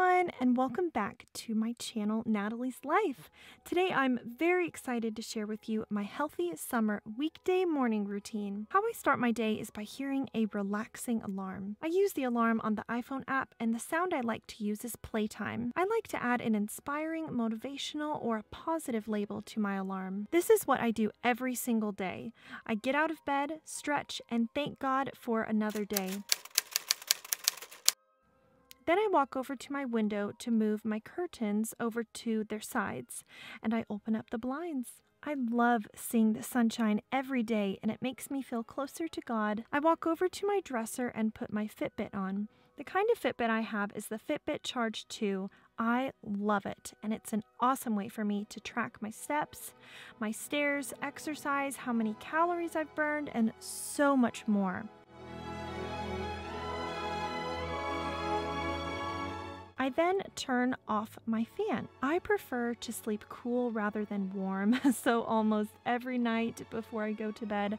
everyone, and welcome back to my channel, Natalie's Life. Today I'm very excited to share with you my healthy summer weekday morning routine. How I start my day is by hearing a relaxing alarm. I use the alarm on the iPhone app, and the sound I like to use is playtime. I like to add an inspiring, motivational, or a positive label to my alarm. This is what I do every single day. I get out of bed, stretch, and thank God for another day. Then I walk over to my window to move my curtains over to their sides, and I open up the blinds. I love seeing the sunshine every day, and it makes me feel closer to God. I walk over to my dresser and put my Fitbit on. The kind of Fitbit I have is the Fitbit Charge 2. I love it, and it's an awesome way for me to track my steps, my stairs, exercise, how many calories I've burned, and so much more. I then turn off my fan. I prefer to sleep cool rather than warm, so almost every night before I go to bed,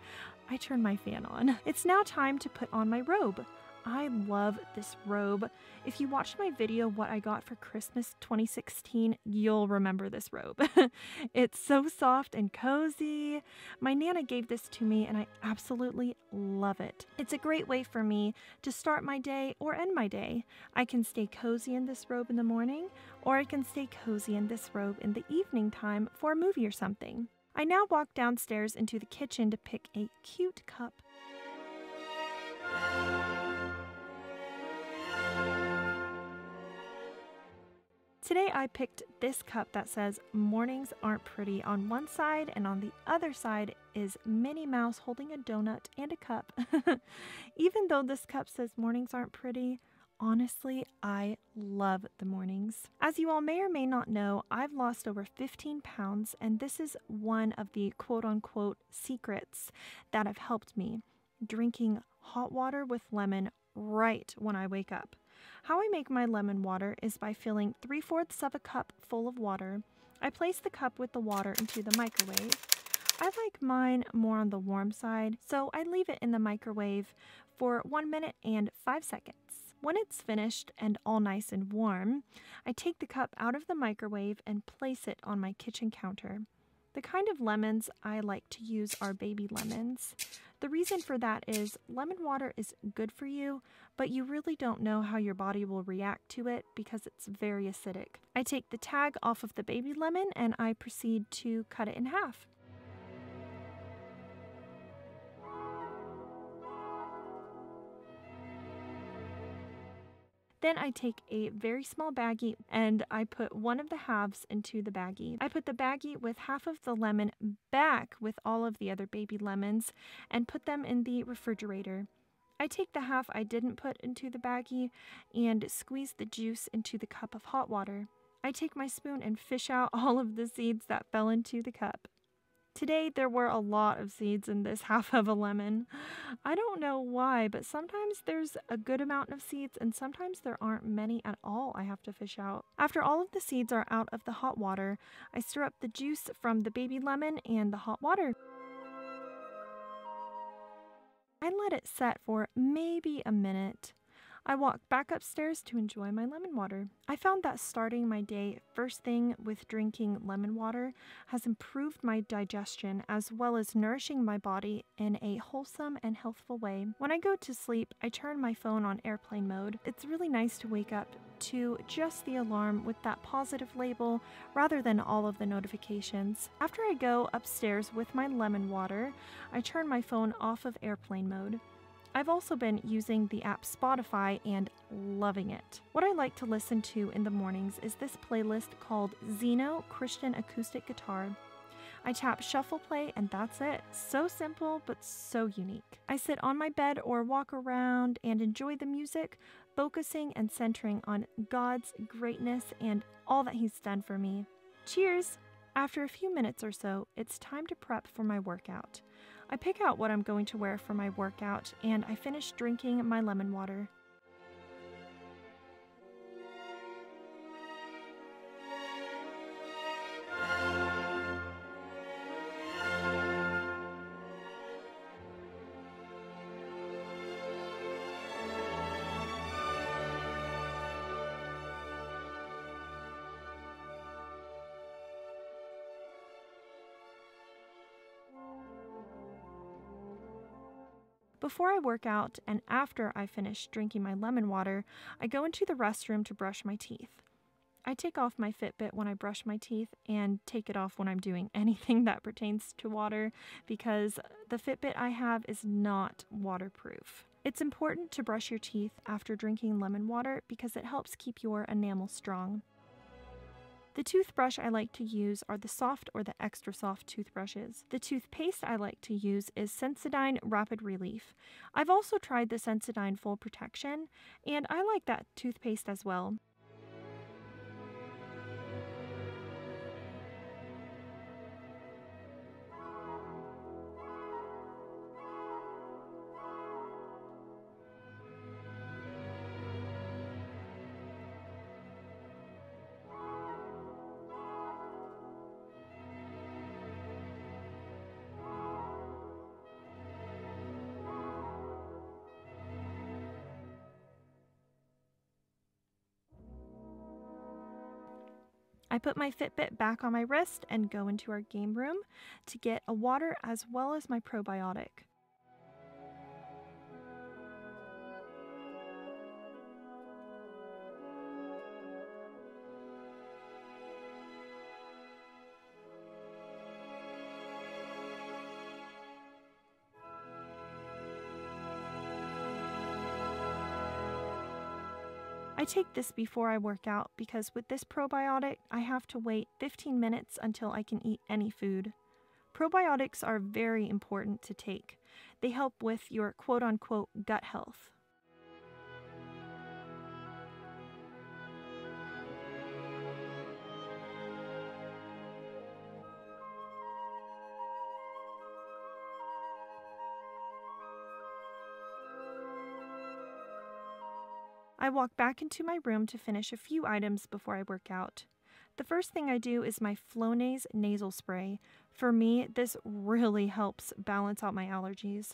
I turn my fan on. It's now time to put on my robe. I love this robe. If you watched my video, What I Got for Christmas 2016, you'll remember this robe. It's so soft and cozy. My Nana gave this to me and I absolutely love it. It's a great way for me to start my day or end my day. I can stay cozy in this robe in the morning, or I can stay cozy in this robe in the evening time for a movie or something. I now walk downstairs into the kitchen to pick a cute cup. Today I picked this cup that says "Mornings aren't pretty" on one side, and on the other side is Minnie Mouse holding a donut and a cup. Even though this cup says "Mornings aren't pretty," honestly, I love the mornings. As you all may or may not know, I've lost over 15 pounds, and this is one of the quote-unquote secrets that have helped me: drinking hot water with lemon right when I wake up. How I make my lemon water is by filling 3/4 of a cup full of water. I place the cup with the water into the microwave. I like mine more on the warm side, so I leave it in the microwave for 1 minute and 5 seconds. When it's finished and all nice and warm, I take the cup out of the microwave and place it on my kitchen counter. The kind of lemons I like to use are baby lemons. The reason for that is lemon water is good for you, but you really don't know how your body will react to it because it's very acidic. I take the tag off of the baby lemon and I proceed to cut it in half. Then I take a very small baggie and I put one of the halves into the baggie. I put the baggie with half of the lemon back with all of the other baby lemons and put them in the refrigerator. I take the half I didn't put into the baggie and squeeze the juice into the cup of hot water. I take my spoon and fish out all of the seeds that fell into the cup. Today, there were a lot of seeds in this half of a lemon. I don't know why, but sometimes there's a good amount of seeds and sometimes there aren't many at all I have to fish out. After all of the seeds are out of the hot water, I stir up the juice from the baby lemon and the hot water. I let it set for maybe a minute. I walk back upstairs to enjoy my lemon water. I found that starting my day first thing with drinking lemon water has improved my digestion as well as nourishing my body in a wholesome and healthful way. When I go to sleep, I turn my phone on airplane mode. It's really nice to wake up to just the alarm with that positive label rather than all of the notifications. After I go upstairs with my lemon water, I turn my phone off of airplane mode. I've also been using the app Spotify and loving it. What I like to listen to in the mornings is this playlist called Zeno Christian Acoustic Guitar. I tap shuffle play and that's it. So simple, but so unique. I sit on my bed or walk around and enjoy the music, focusing and centering on God's greatness and all that He's done for me. Cheers! After a few minutes or so, it's time to prep for my workout. I pick out what I'm going to wear for my workout, and I finish drinking my lemon water. Before I work out and after I finish drinking my lemon water, I go into the restroom to brush my teeth. I take off my Fitbit when I brush my teeth and take it off when I'm doing anything that pertains to water because the Fitbit I have is not waterproof. It's important to brush your teeth after drinking lemon water because it helps keep your enamel strong. The toothbrush I like to use are the soft or the extra soft toothbrushes. The toothpaste I like to use is Sensodyne Rapid Relief. I've also tried the Sensodyne Full Protection, and I like that toothpaste as well. I put my Fitbit back on my wrist and go into our game room to get a water as well as my probiotic. I take this before I work out because with this probiotic, I have to wait 15 minutes until I can eat any food. Probiotics are very important to take. They help with your quote-unquote gut health. I walk back into my room to finish a few items before I work out. The first thing I do is my Flonase nasal spray. For me, this really helps balance out my allergies.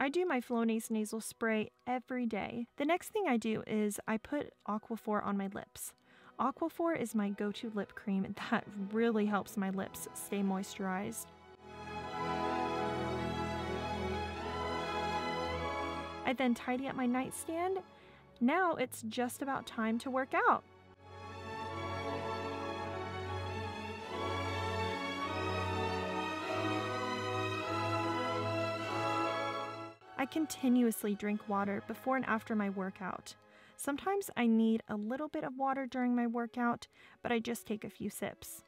I do my Flonase nasal spray every day. The next thing I do is I put Aquaphor on my lips. Aquaphor is my go-to lip cream that really helps my lips stay moisturized. I then tidy up my nightstand. Now it's just about time to work out. I continuously drink water before and after my workout. Sometimes I need a little bit of water during my workout, but I just take a few sips.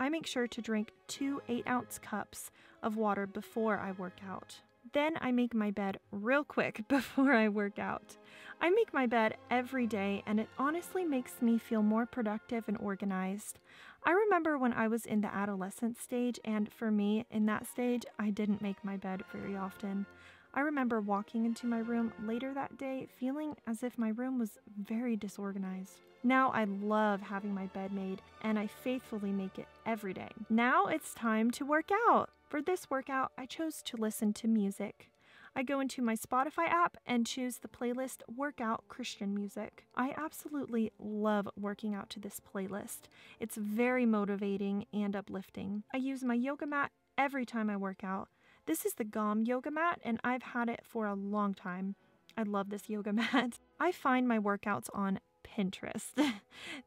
I make sure to drink two 8-ounce cups of water before I work out. Then I make my bed real quick before I work out. I make my bed every day and it honestly makes me feel more productive and organized. I remember when I was in the adolescent stage, and for me, in that stage, I didn't make my bed very often. I remember walking into my room later that day feeling as if my room was very disorganized. Now I love having my bed made and I faithfully make it every day. Now it's time to work out. For this workout, I chose to listen to music. I go into my Spotify app and choose the playlist Workout Christian Music. I absolutely love working out to this playlist. It's very motivating and uplifting. I use my yoga mat every time I work out. This is the GOM yoga mat and I've had it for a long time. I love this yoga mat. I find my workouts on Pinterest.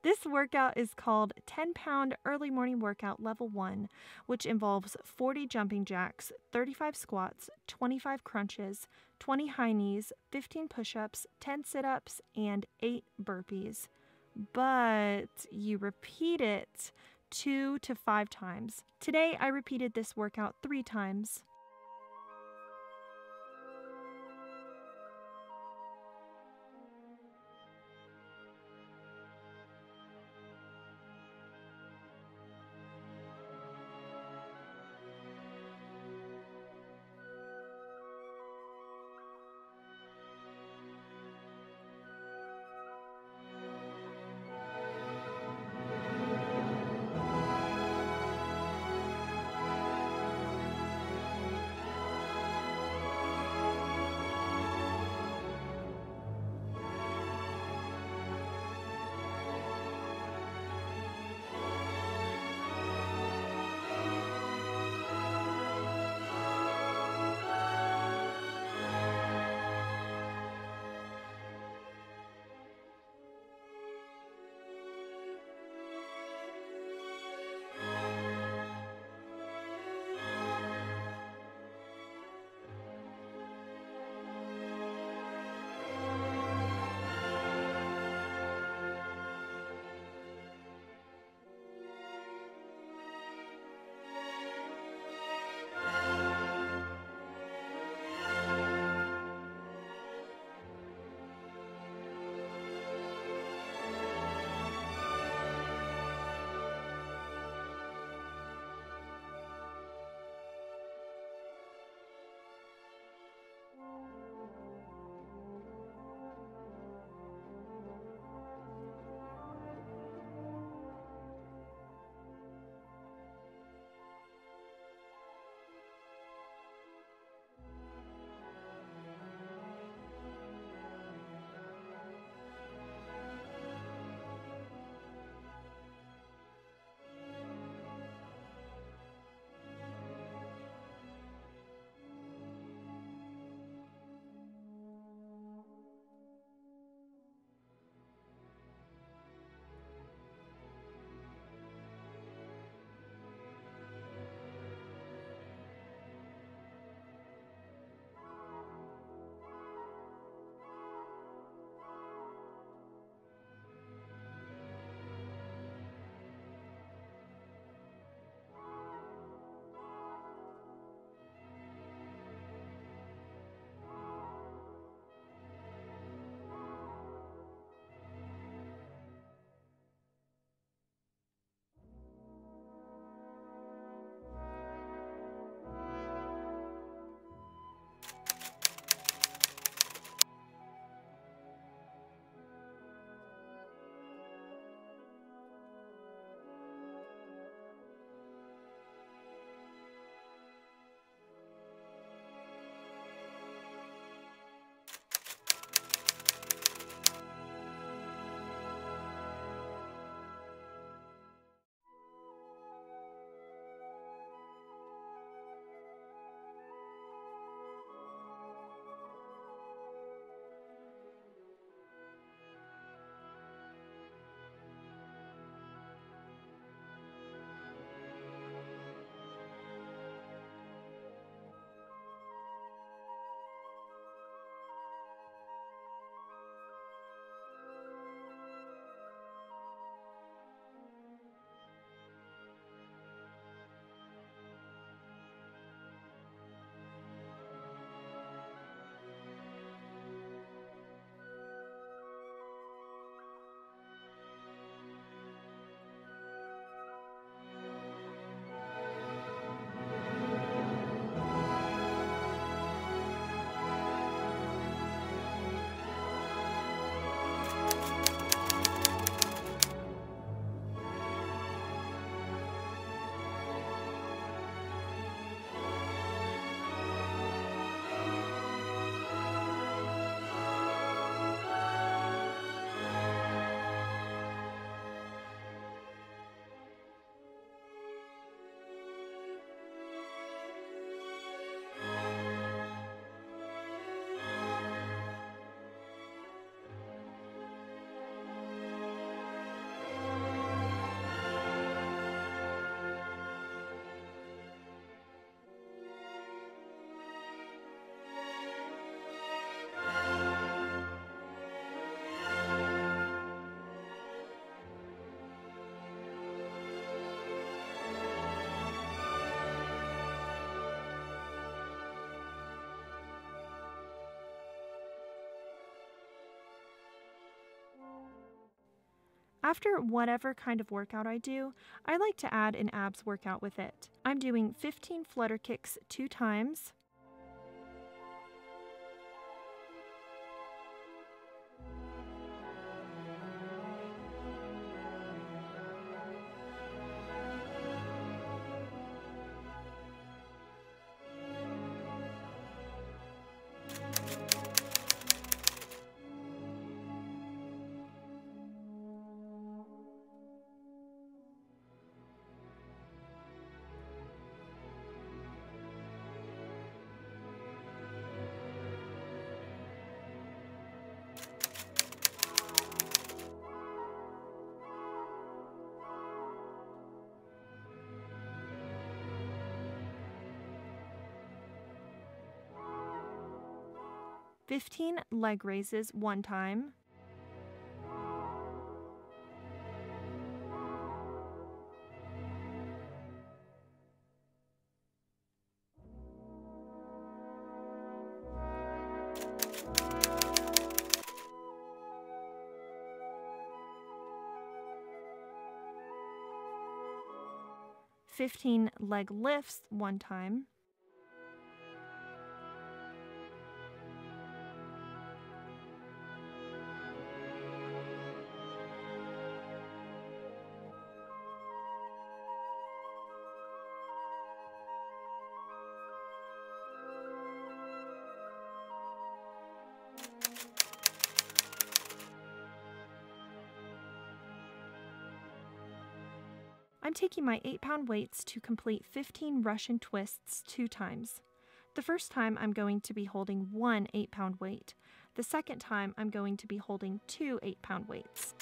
This workout is called 10-pound early morning workout level 1, which involves 40 jumping jacks, 35 squats, 25 crunches, 20 high knees, 15 push-ups, 10 sit-ups, and 8 burpees. But you repeat it 2 to 5 times. Today, I repeated this workout 3 times. After whatever kind of workout I do, I like to add an abs workout with it. I'm doing 15 flutter kicks 2 times. Fifteen leg raises 1 time. Fifteen leg lifts 1 time. 8-pound weights to complete 15 Russian twists 2 times. The first time I'm going to be holding 1 8-pound weight. The second time I'm going to be holding 2 8-pound weights.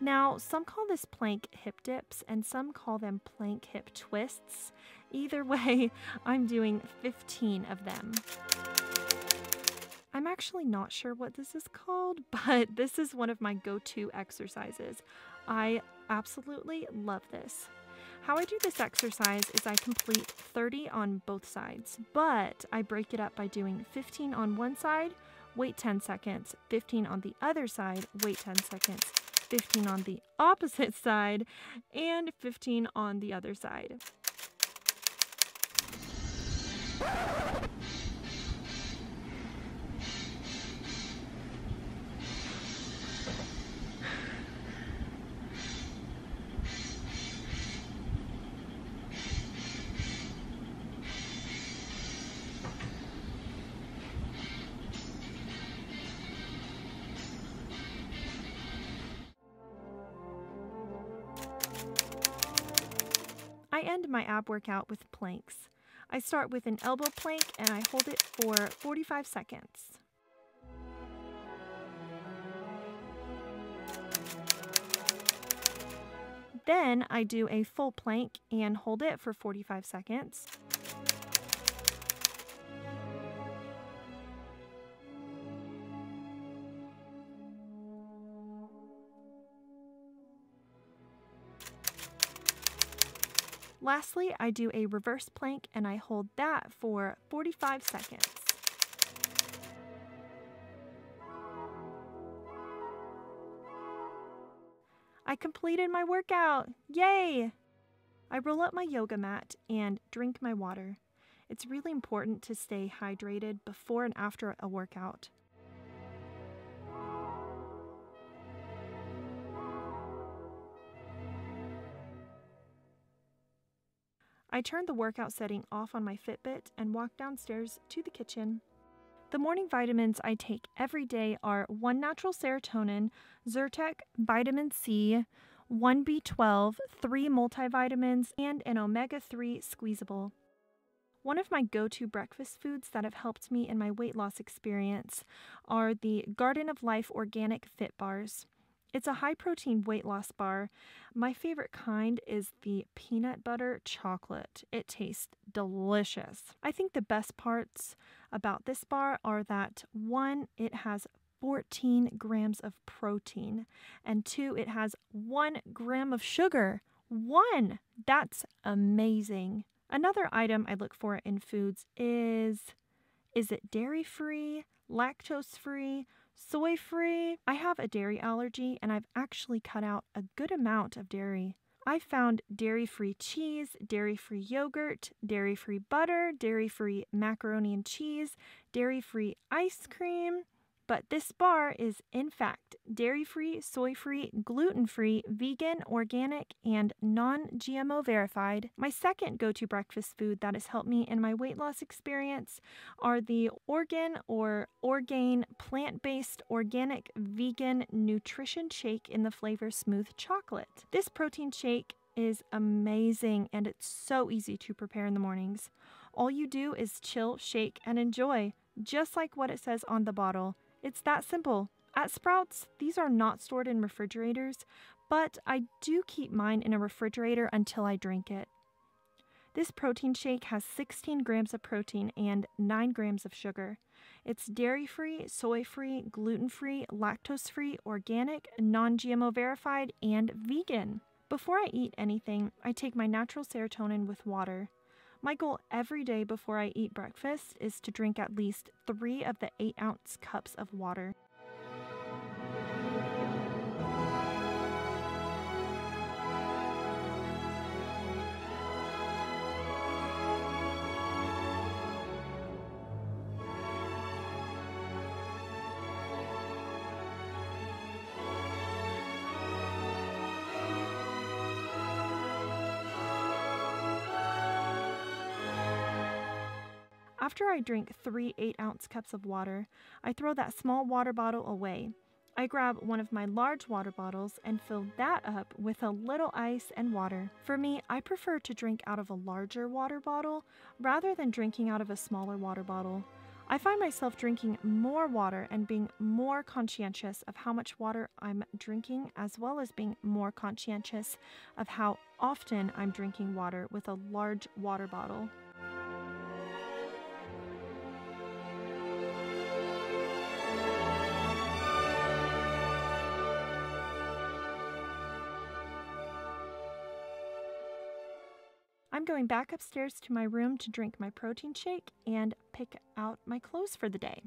Now, some call this plank hip dips and some call them plank hip twists. Either way, I'm doing 15 of them. I'm actually not sure what this is called, but this is one of my go-to exercises. I absolutely love this. How I do this exercise is I complete 30 on both sides, but I break it up by doing 15 on one side, wait 10 seconds, 15 on the other side, wait 10 seconds, 15 on the opposite side, and 15 on the other side. I end my ab workout with planks. I start with an elbow plank and I hold it for 45 seconds. Then I do a full plank and hold it for 45 seconds. Lastly, I do a reverse plank and I hold that for 45 seconds. I completed my workout! Yay! I roll up my yoga mat and drink my water. It's really important to stay hydrated before and after a workout. I turned the workout setting off on my Fitbit and walked downstairs to the kitchen. The morning vitamins I take every day are 1 natural serotonin, Zyrtec, vitamin C, 1 B12, 3 multivitamins, and an omega-3 squeezable. One of my go-to breakfast foods that have helped me in my weight loss experience are the Garden of Life Organic Fit Bars. It's a high-protein weight loss bar. My favorite kind is the peanut butter chocolate. It tastes delicious. I think the best parts about this bar are that, one, it has 14 grams of protein, and two, it has 1 gram of sugar. One! That's amazing. Another item I look for in foods is it dairy-free, lactose-free, soy-free? I have a dairy allergy, and I've actually cut out a good amount of dairy. I found dairy-free cheese, dairy-free yogurt, dairy-free butter, dairy-free macaroni and cheese, dairy-free ice cream. But this bar is, in fact, dairy-free, soy-free, gluten-free, vegan, organic, and non-GMO verified. My second go-to breakfast food that has helped me in my weight loss experience are the Orgain plant-based organic vegan nutrition shake in the flavor smooth chocolate. This protein shake is amazing, and it's so easy to prepare in the mornings. All you do is chill, shake, and enjoy, just like what it says on the bottle. It's that simple. At Sprouts, these are not stored in refrigerators, but I do keep mine in a refrigerator until I drink it. This protein shake has 16 grams of protein and 9 grams of sugar. It's dairy-free, soy-free, gluten-free, lactose-free, organic, non-GMO verified, and vegan. Before I eat anything, I take my natural serotonin with water. My goal every day before I eat breakfast is to drink at least 3 of the 8-ounce cups of water. After I drink 3 8-ounce cups of water, I throw that small water bottle away. I grab one of my large water bottles and fill that up with a little ice and water. For me, I prefer to drink out of a larger water bottle rather than drinking out of a smaller water bottle. I find myself drinking more water and being more conscientious of how much water I'm drinking, as well as being more conscientious of how often I'm drinking water with a large water bottle. I'm going back upstairs to my room to drink my protein shake and pick out my clothes for the day.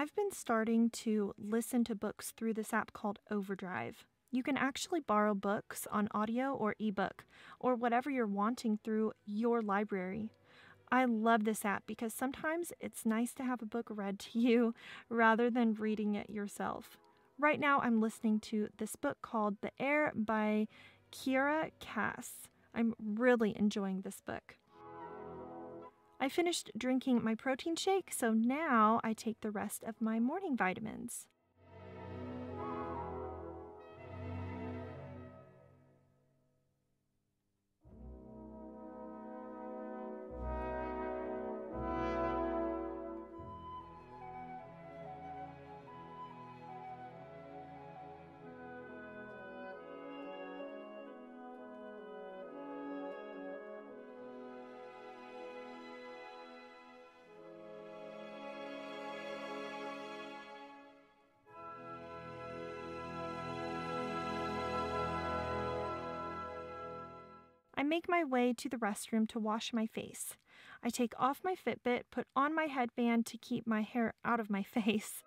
I've been starting to listen to books through this app called Overdrive. You can actually borrow books on audio or ebook or whatever you're wanting through your library. I love this app because sometimes it's nice to have a book read to you rather than reading it yourself. Right now I'm listening to this book called The Heir by Kiera Cass. I'm really enjoying this book. I finished drinking my protein shake, so now I take the rest of my morning vitamins. I make my way to the restroom to wash my face. I take off my Fitbit, put on my headband to keep my hair out of my face.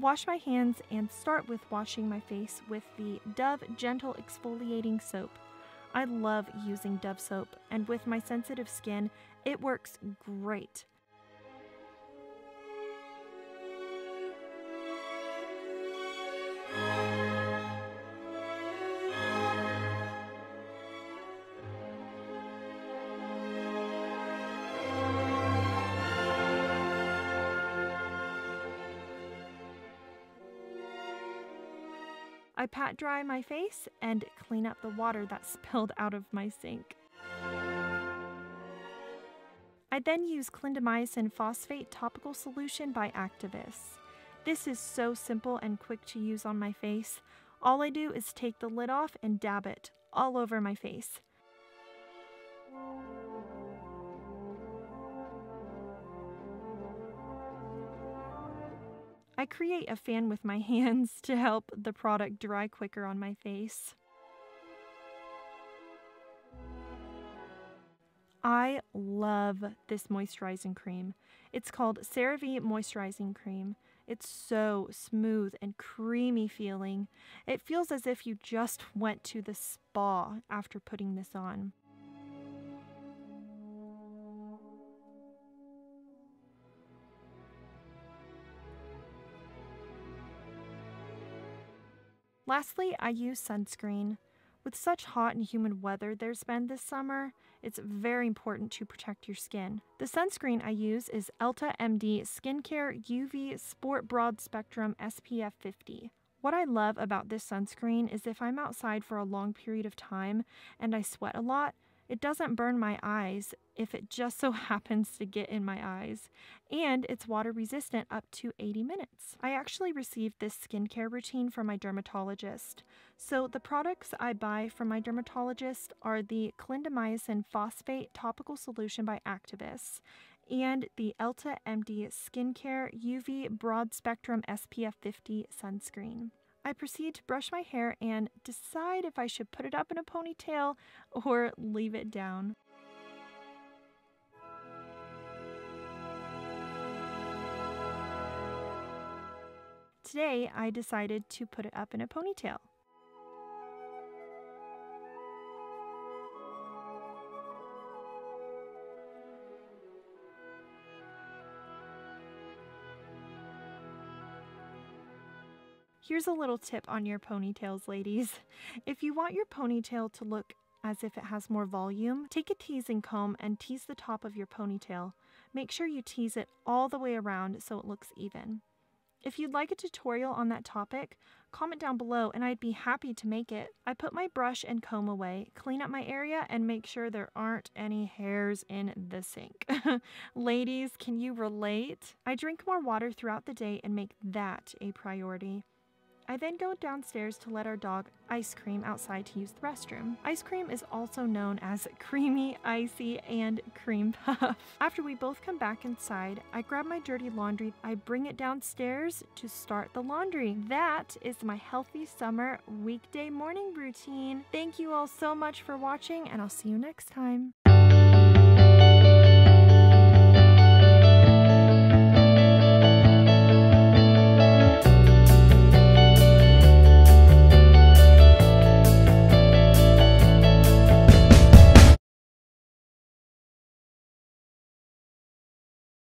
wash my hands and start with washing my face with the Dove Gentle Exfoliating Soap. I love using Dove soap, and with my sensitive skin, it works great. I pat dry my face and clean up the water that spilled out of my sink. I then use clindamycin phosphate topical solution by Activis. This is so simple and quick to use on my face. All I do is take the lid off and dab it all over my face. I create a fan with my hands to help the product dry quicker on my face. I love this moisturizing cream. It's called CeraVe Moisturizing Cream. It's so smooth and creamy feeling. It feels as if you just went to the spa after putting this on. Lastly, I use sunscreen. With such hot and humid weather there's been this summer, it's very important to protect your skin. The sunscreen I use is EltaMD Skincare UV Sport Broad Spectrum SPF 50. What I love about this sunscreen is if I'm outside for a long period of time and I sweat a lot, it doesn't burn my eyes if it just so happens to get in my eyes, and it's water resistant up to 80 minutes. I actually received this skincare routine from my dermatologist. So the products I buy from my dermatologist are the clindamycin phosphate topical solution by Activis and the EltaMD Skincare UV Broad Spectrum SPF 50 sunscreen. I proceed to brush my hair and decide if I should put it up in a ponytail or leave it down. Today, I decided to put it up in a ponytail. Here's a little tip on your ponytails, ladies. If you want your ponytail to look as if it has more volume, take a teasing comb and tease the top of your ponytail. Make sure you tease it all the way around so it looks even. If you'd like a tutorial on that topic, comment down below and I'd be happy to make it. I put my brush and comb away, clean up my area, and make sure there aren't any hairs in the sink. Ladies, can you relate? I drink more water throughout the day and make that a priority. I then go downstairs to let our dog Ice Cream outside to use the restroom. Ice Cream is also known as Creamy, Icy, and Cream Puff. After we both come back inside, I grab my dirty laundry. I bring it downstairs to start the laundry. That is my healthy summer weekday morning routine. Thank you all so much for watching, and I'll see you next time.